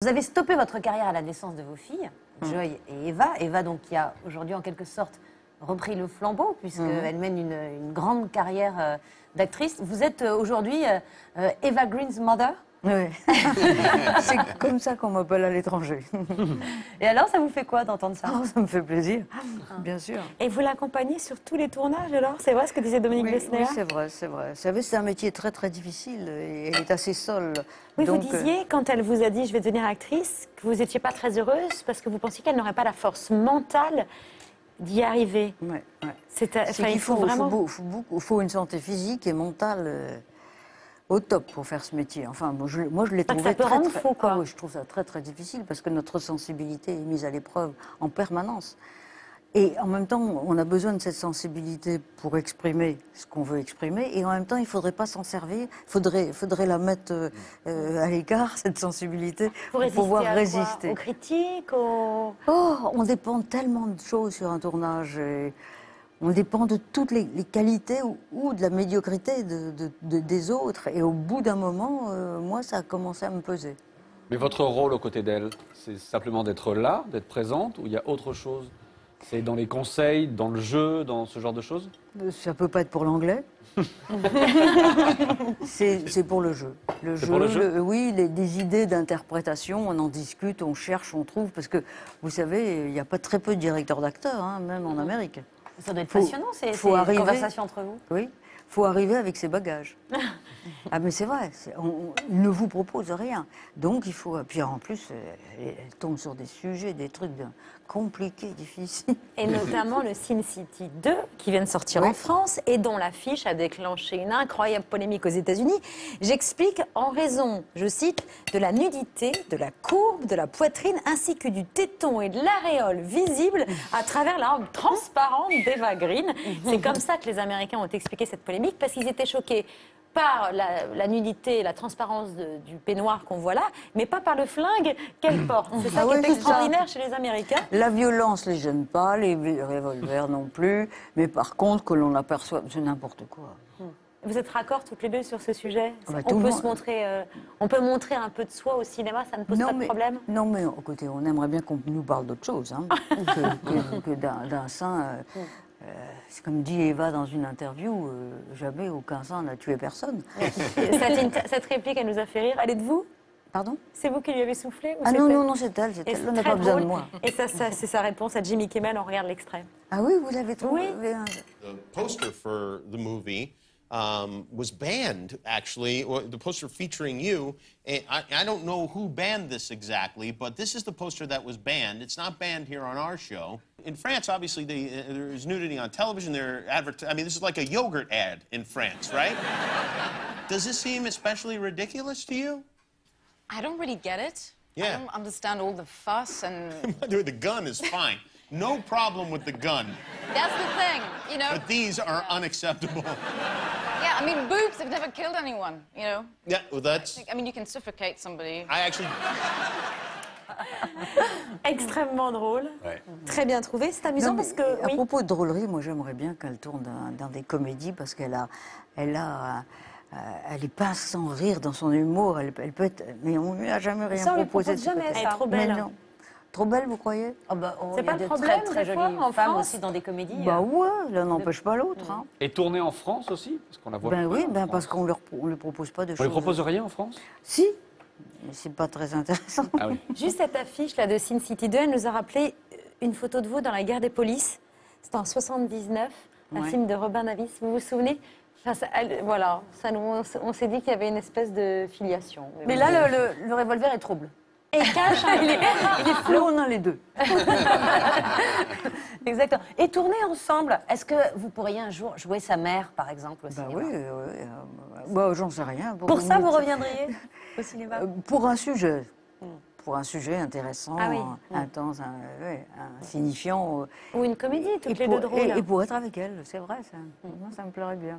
Vous avez stoppé votre carrière à la naissance de vos filles, Joy et Eva. Eva donc qui a aujourd'hui en quelque sorte repris le flambeau puisqu'elle mène une grande carrière d'actrice. Vous êtes aujourd'hui Eva Green's mother. Oui, c'est comme ça qu'on m'appelle à l'étranger. Et alors, ça vous fait quoi d'entendre ça? Oh, ça me fait plaisir, bien sûr. Et vous l'accompagnez sur tous les tournages alors? C'est vrai ce que disait Dominique Bessner? Oui, c'est vrai, c'est vrai. Vous savez, c'est un métier très très difficile et elle est assez seule. Oui, donc, vous disiez, quand elle vous a dit « je vais devenir actrice », que vous n'étiez pas très heureuse parce que vous pensiez qu'elle n'aurait pas la force mentale d'y arriver. Oui, ouais. C'est qu'il faut vraiment... faut une santé physique et mentale... au top pour faire ce métier. Enfin, moi je l'ai trouvé très, quoi. Ah oui, je trouve ça très très difficile parce que notre sensibilité est mise à l'épreuve en permanence. Et en même temps, on a besoin de cette sensibilité pour exprimer ce qu'on veut exprimer. Et en même temps, il ne faudrait pas s'en servir. Il faudrait la mettre à l'écart, cette sensibilité, pour pouvoir résister. Aux critiques, aux... Oh, on dépend tellement de choses sur un tournage. Et... on dépend de toutes les qualités ou de la médiocrité des autres. Et au bout d'un moment, moi, ça a commencé à me peser. Mais votre rôle aux côtés d'elle, c'est simplement d'être là, d'être présente, ou il y a autre chose? C'est dans les conseils, dans le jeu, dans ce genre de choses? Ça peut pas être pour l'anglais. C'est pour le jeu. Le jeu, pour le jeu. Oui, des idées d'interprétation, on en discute, on cherche, on trouve. Parce que, vous savez, il n'y a pas très peu de directeurs d'acteurs, hein, même en Amérique. Ça doit être passionnant, ces conversations entre vous. Oui, il faut arriver avec ses bagages. Ah, mais c'est vrai, on ne vous propose rien. Donc il faut... Puis en plus, elle tombe sur des sujets, des trucs compliqués, difficiles. Et notamment le Sin City 2, qui vient de sortir en France, et dont l'affiche a déclenché une incroyable polémique aux États-Unis. J'explique en raison, je cite, de la nudité, de la courbe, de la poitrine, ainsi que du téton et de l'aréole visible à travers la robe transparente d'Eva Green. C'est comme ça que les Américains ont expliqué cette polémique, parce qu'ils étaient choqués par la nudité, la transparence du peignoir qu'on voit là, mais pas par le flingue qu'elle porte. C'est ça qui est extraordinaire chez les Américains. La violence ne les gêne pas, les revolvers non plus, mais par contre, que l'on aperçoit, c'est n'importe quoi. Vous êtes raccord toutes les deux sur ce sujet? On peut montrer un peu de soi au cinéma, ça ne pose pas de problème? Non, mais écoutez, on aimerait bien qu'on nous parle d'autre chose, hein, que d'un sein... c'est comme dit Eva dans une interview, jamais aucun sein n'a tué personne. Cette réplique, elle nous a fait rire. Elle est de vous? Pardon? C'est vous qui lui avez soufflé ou... Ah non, non, non, c'est elle. Elle n'a pas besoin de moi. Et ça c'est sa réponse à Jimmy Kimmel. On regarde l'extrait. Ah oui, vous l'avez trouvé? Oui. The poster for the movie was banned, actually. The poster featuring you. I don't know who banned this exactly, but this is the poster that was banned. It's not banned here on our show. In France, obviously, there's nudity on television. I mean, this is like a yogurt ad in France, right? Does this seem especially ridiculous to you? I don't really get it. Yeah. I don't understand all the fuss and... The gun is fine. No problem with the gun. That's the thing, you know. But these are unacceptable. Yeah, I mean, boobs have never killed anyone, you know. Yeah, well, that's... I mean, you can suffocate somebody. I actually... Extrêmement drôle, ouais. Très bien trouvé, c'est amusant parce que... À propos de drôlerie, moi j'aimerais bien qu'elle tourne dans des comédies parce qu'elle a... Elle n'est pas sans rire dans son humour, elle peut être... Mais on ne lui a jamais rien proposé. Elle est trop belle. Mais non. Trop belle, vous croyez? C'est pas le problème, très jolies femmes aussi dans des comédies. Bah ouais, l'un n'empêche pas l'autre. Hein. Et tourner en France aussi, parce qu'on la voit pas. Oui, parce qu'on ne lui propose pas de choses. On ne lui propose rien en France? Si. Mais c'est pas très intéressant. Ah oui. Juste cette affiche là de Sin City 2, elle nous a rappelé une photo de vous dans La Guerre des Polices. C'était en 79, un film de Robin Navis. Vous vous souvenez? Enfin, voilà, on s'est dit qu'il y avait une espèce de filiation. Mais là, le revolver est trouble. Et cache, il est flou. On a les deux. Exactement. Et tourner ensemble, est-ce que vous pourriez un jour jouer sa mère, par exemple, au cinéma? Oui. Bah, j'en sais rien. Pour ça, vous reviendriez au cinéma? Pour un sujet intéressant, intense, signifiant. Ou une comédie, toutes les deux drôles. Et pour être avec elle, c'est vrai, ça me plairait bien.